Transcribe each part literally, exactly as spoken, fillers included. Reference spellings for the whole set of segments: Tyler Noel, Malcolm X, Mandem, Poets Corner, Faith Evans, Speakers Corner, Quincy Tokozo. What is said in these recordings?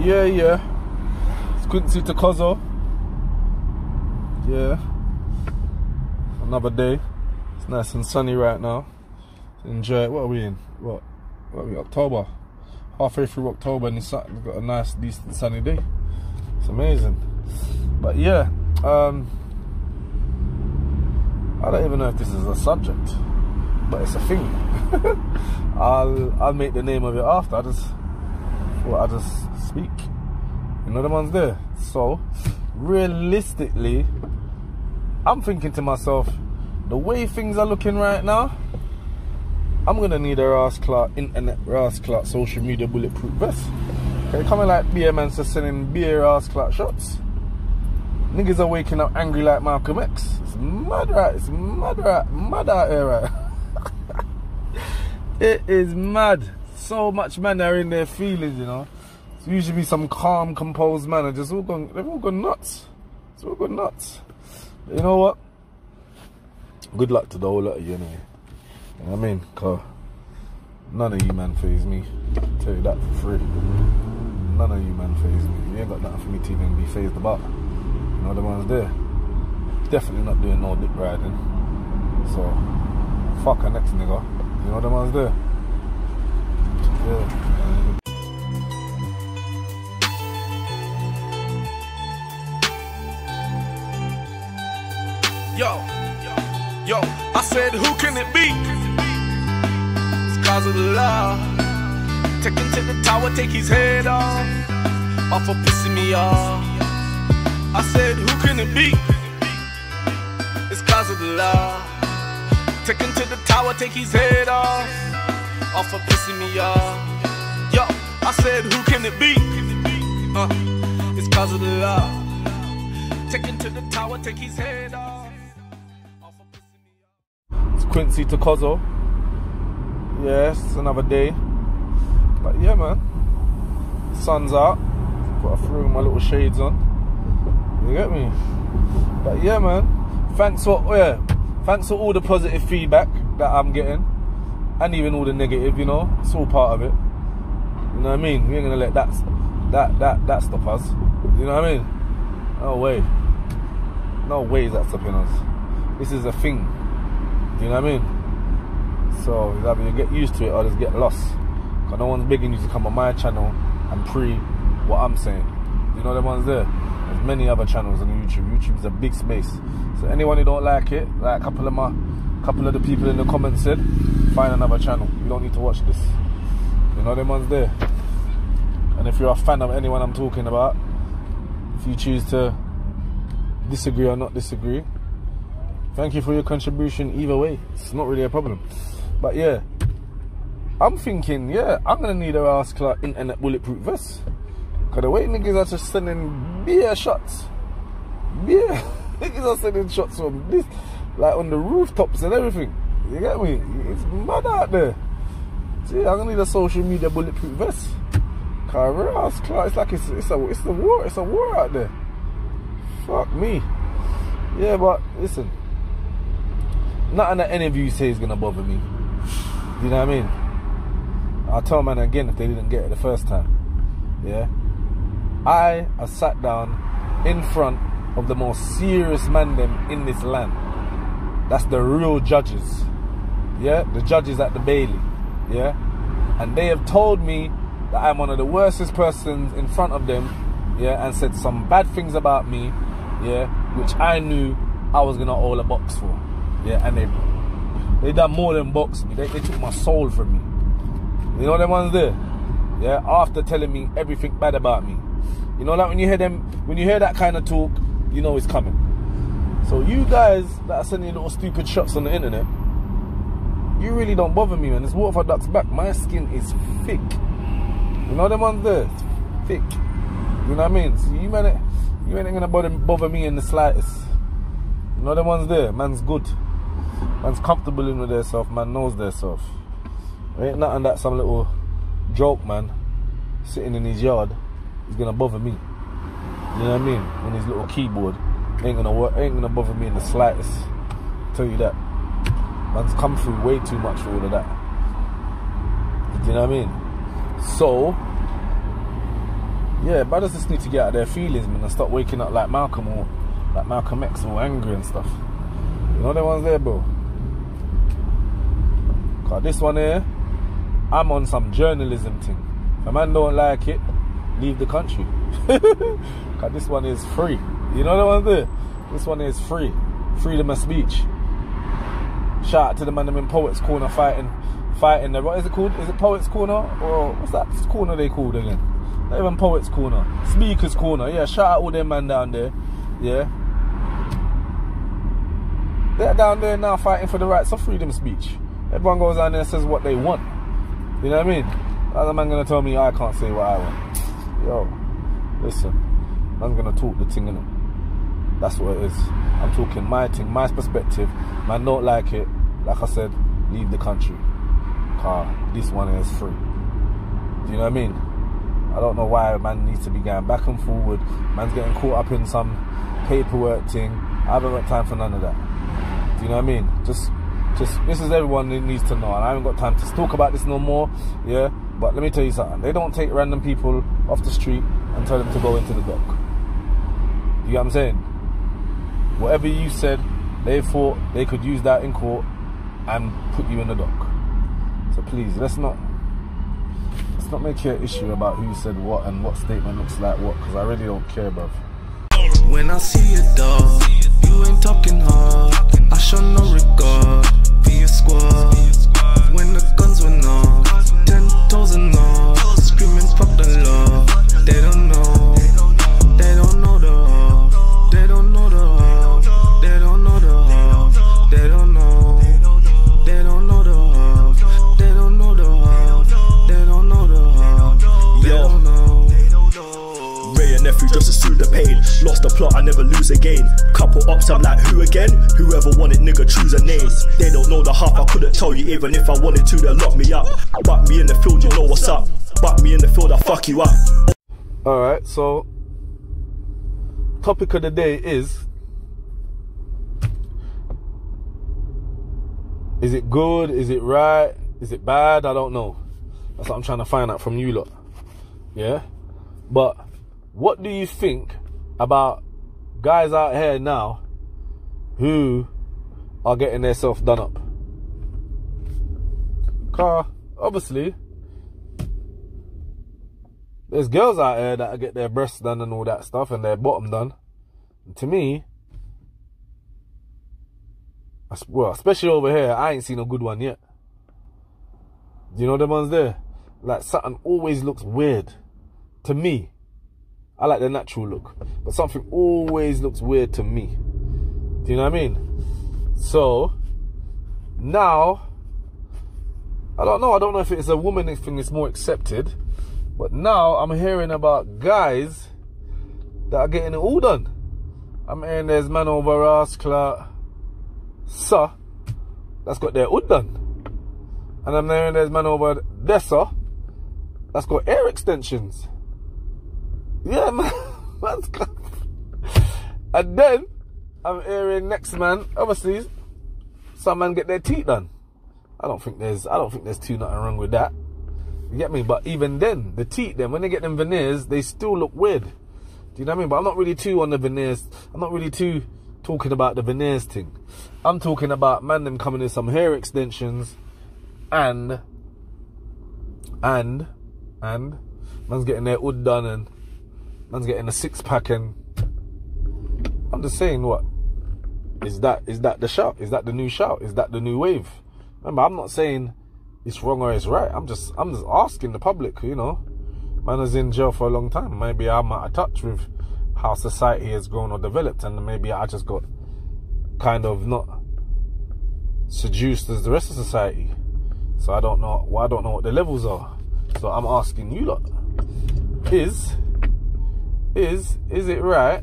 Yeah, yeah. It's Quincy Tokozo. Yeah. Another day. It's nice and sunny right now. Enjoy it. What are we in? What? What are we? October. Halfway through October, and it's got a nice, decent, sunny day. It's amazing. But yeah, um, I don't even know if this is a subject, but it's a thing. I'll I'll make the name of it after. I just thought I just speak. Another one's there. So realistically, I'm thinking to myself, the way things are looking right now, I'm gonna need a ass clout internet, ass clout social media bulletproof vest. Can you come in like beer man, so sending beer ass clout shots? Niggas are waking up angry like Malcolm X. It's mad right, it's mad right, mad out here right. It is mad. So much man are in their feelings, you know. It's usually some calm, composed man. Just all gone, they've all gone nuts. It's all gone nuts. But you know what? Good luck to the whole lot of you anyway. You know what I mean? Cause none of you man faze me. I'll tell you that for free. None of you man faze me. You ain't got nothing for me to even be fazed about. You know, the ones there. Definitely not doing no dick riding. So, fuck a next nigga. You know, the ones there. Yeah. Yo, yo, I said, who can it be? It's cause of the love. Take him to the tower, take his head off. Off for pissing me off. I said, who can it be? It's cause of the love. Take him to the tower, take his head off. Off for pissing me off. Yo, I said, who can it be? Uh, it's cause of the love. Take him to the tower, take his head off. Off for pissing me off. It's Quincy Tokozo. Yes, it's another day. But yeah, man. Sun's out. Got to throw my little shades on. You get me? But yeah, man. Thanks for yeah. Thanks for all the positive feedback that I'm getting, and even all the negative. You know, it's all part of it. You know what I mean? We ain't gonna let that that that that stop us. You know what I mean? No way. No way is that stopping us. This is a thing. You know what I mean? So it's either you get used to it or just get lost. Cause no one's begging you to come on my channel and pre what I'm saying. You know the ones there. There's many other channels on YouTube. YouTube's a big space. So anyone who don't like it, like a couple of my couple of the people in the comments said, find another channel. You don't need to watch this. You know them ones there. And if you're a fan of anyone I'm talking about, if you choose to disagree or not disagree, thank you for your contribution either way. It's not really a problem. But yeah. I'm thinking, yeah, I'm gonna need a ass clout internet bulletproof vest. Cause the way niggas are just sending beer shots. Beer. Niggas are sending shots from this, like on the rooftops and everything. You get me? It's mad out there. See, I'm gonna need a social media bulletproof vest. Cause it's like it's, it's a it's the war, it's a war out there. Fuck me. Yeah, but listen. Nothing that any of you say is gonna bother me. You know what I mean? I'll tell man again if they didn't get it the first time. Yeah. I have sat down in front of the most serious man them in this land. That's the real judges. Yeah, the judges at the Bailey. Yeah, and they have told me that I'm one of the worstest persons in front of them. Yeah, and said some bad things about me. Yeah, which I knew I was gonna owe a box for. Yeah, and they they done more than box me. They, they took my soul from me. You know them ones there. Yeah, after telling me everything bad about me. You know, like when you hear them, when you hear that kind of talk, you know it's coming. So you guys that are sending little stupid shots on the internet, you really don't bother me, man. It's water for ducks back. My skin is thick. You know them ones there, it's thick. You know what I mean? So you man, you ain't gonna bother bother me in the slightest. You know them ones there, man's good. Man's comfortable in with theirself. Man knows theirself. Ain't nothing that some little joke man sitting in his yard. It's gonna bother me. You know what I mean? On his little keyboard. Ain't gonna work, ain't gonna bother me in the slightest. Tell you that. Man's come through way too much for all of that. You know what I mean? So yeah, brothers just need to get out of their feelings, man, and stop waking up like Malcolm or like Malcolm X, all angry and stuff. You know the ones there, bro. Cause this one here, I'm on some journalism thing. If a man don't like it, leave the country. Cause this one is free. You know the ones there. This one is free, freedom of speech. Shout out to the man them in Poets Corner fighting, fighting. The, what is it called? Is it Poets Corner or what's that corner they called again? Not even Poets Corner, Speakers Corner. Yeah, shout out all them man down there. Yeah, they're down there now fighting for the rights of freedom of speech. Everyone goes down there and says what they want. You know what I mean? Another man gonna tell me I can't say what I want. Yo, listen, man's gonna talk the thing in it. That's what it is. I'm talking my thing, my perspective. Man don't like it. Like I said, leave the country. Car, this one is free. Do you know what I mean? I don't know why man needs to be going back and forward. Man's getting caught up in some paperwork thing. I haven't got time for none of that. Do you know what I mean? Just, just this is everyone that needs to know. And I haven't got time to talk about this no more. Yeah, but let me tell you something. They don't take random people off the street and tell them to go into the dock. You know what I'm saying? Whatever you said, they thought they could use that in court and put you in the dock. So please, let's not let's not make it an issue about who said what and what statement looks like what, because I really don't care, bruv. When I see a dog, you ain't talking hard. I show no regard for your squad. When the guns were knocked, ten toes and all, screaming fuck the law. They don't know, they don't know the law, they don't know the law. They don't know the half, they don't know, they don't know the half, they don't know the half, they don't know the half, they don't know. Ray and nephew just is through the pain, lost the plot, I never lose again. Couple ups, I'm like, who again? Whoever wanted, nigga, choose a name. They don't know the half, I couldn't tell you even if I wanted to, they lock me up. Buck me in the field, you know what's up. Buck me in the field, I fuck you up. Alright, so topic of the day is, is it good? Is it right? Is it bad? I don't know. That's what I'm trying to find out from you lot. Yeah? But what do you think about guys out here now who are getting themselves done up? Car, obviously, there's girls out here that get their breasts done and all that stuff and their bottom done. And to me, well, especially over here, I ain't seen a good one yet. You know them ones there? Like, something always looks weird. To me, I like the natural look, but something always looks weird to me. Do you know what I mean? So, now, I don't know. I don't know if it's a woman thing that's more accepted, but now I'm hearing about guys that are getting it all done. I'm hearing there's man over ass clout. So that's got their hood done, and I'm there and there's man over there, sir, that's got air extensions. Yeah, man. And then I'm hearing next man, obviously, some man get their teeth done. I don't think there's, I don't think there's too nothing wrong with that. You get me? But even then, the teeth, then when they get them veneers, they still look weird. Do you know what I mean? But I'm not really too on the veneers. I'm not really too talking about the veneers thing. I'm talking about man them coming in some hair extensions and and and man's getting their hood done and man's getting a six pack, and I'm just saying, what is that? Is that the shout? Is that the new shout? Is that the new wave? Remember, I'm not saying it's wrong or it's right. I'm just I'm just asking the public, you know. Man is in jail for a long time. Maybe I'm out of touch with how society has grown or developed, and maybe I just got kind of not seduced as the rest of society. So I don't know. Well, I don't know what the levels are. So I'm asking you lot: is is is it right?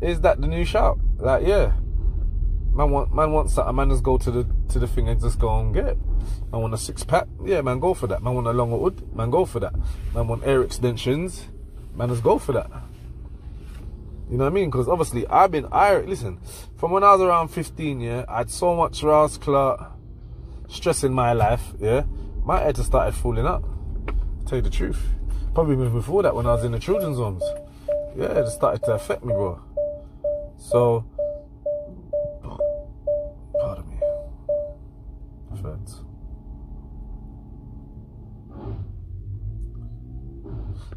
Is that the new shout? Like, yeah, man want man wants that. A man just go to the to the thing and just go and get it. Man want a six pack. Yeah, man, go for that. Man want a longer hood. Man, go for that. Man want air extensions. Man, just go for that. You know what I mean? Because obviously I've been, I, listen, from when I was around fifteen, yeah, I had so much rascal stress in my life, yeah, my head just started falling up, to tell you the truth. probably even before that, when I was in the children's homes. Yeah, it started to affect me, bro. So, pardon me. Effect.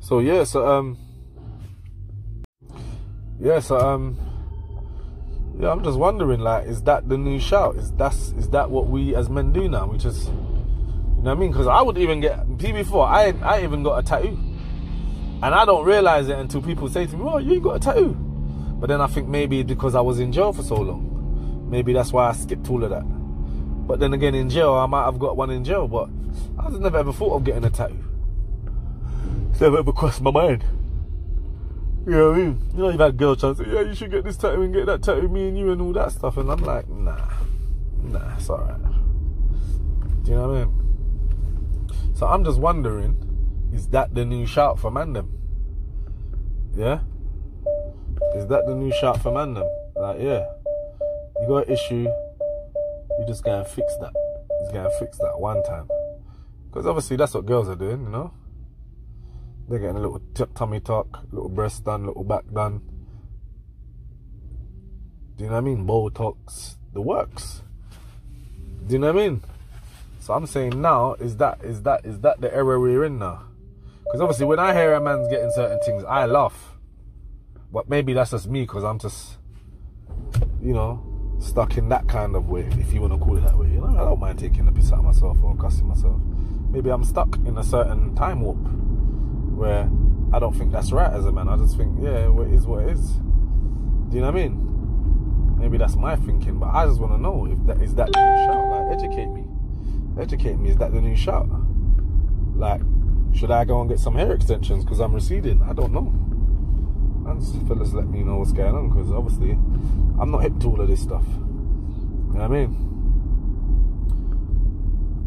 So yeah, so um, yeah, so um, yeah, I'm just wondering, like, is that the new shout? Is that's is that what we as men do now? We just, you know what I mean? Because I would even get P B four. I I even got a tattoo, and I don't realize it until people say to me, "Oh, you got a tattoo," but then I think maybe because I was in jail for so long, maybe that's why I skipped all of that. But then again, in jail, I might have got one in jail, but I never ever thought of getting a tattoo. It's never ever crossed my mind. You know what I mean? You know, you've had girl chance, yeah, you should get this tattoo and get that tattoo, me and you and all that stuff. And I'm like, nah, nah, it's all right. Do you know what I mean? So I'm just wondering, is that the new shout for Mandem? Yeah? Is that the new shout for Mandem? Like, yeah. You got an issue, you just gotta fix that. You just gotta fix that one time. Because obviously that's what girls are doing, you know? They're getting a little tummy tuck, little breast done, little back done. Do you know what I mean? Botox, the works. Do you know what I mean? So I'm saying now, is that is that is that the era we're in now? Because obviously when I hear a man's getting certain things, I laugh. But maybe that's just me, because I'm just, you know, stuck in that kind of way, if you want to call it that way. You know, I don't mind taking a piss out of myself or cussing myself. Maybe I'm stuck in a certain time warp, where I don't think that's right as a man. I just think, yeah, well, it is what it is. Do you know what I mean? Maybe that's my thinking, but I just want to know, if that is that the new shout? Like, educate me. Educate me. Is that the new shout? Like, should I go and get some hair extensions because I'm receding? I don't know. And fellas, let me know what's going on, because obviously I'm not hip to all of this stuff. You know what I mean?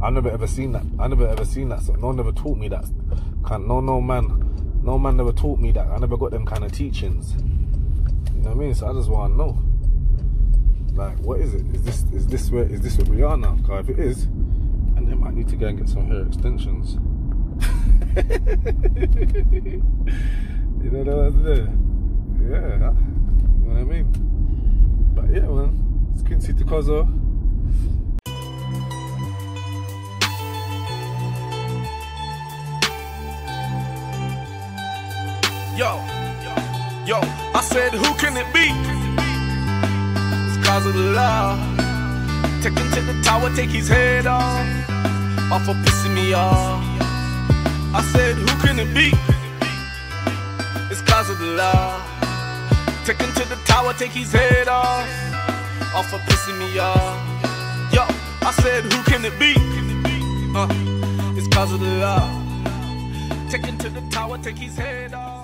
I've never ever seen that. I never ever seen that. So no one ever taught me that. Can't, no, no man, no man never taught me that. I never got them kind of teachings. You know what I mean? So I just want to know, like, what is it? Is this is this where is this where we are now? Because if it is, and then I need to go and get some hair extensions. You know what I'm saying? Yeah, that, you know what I mean? But yeah, man, it's Quincy Tokozo. Yo, yo, I said, who can it be? It's cause of the love. Take him to the tower, take his head off, off for pissing me off. I said, who can it be? It's cause of the love. Take him to the tower, take his head off, off for pissing me off. Yo, I said, who can it be? Uh, it's cause of the love. Take him to the tower, take his head off.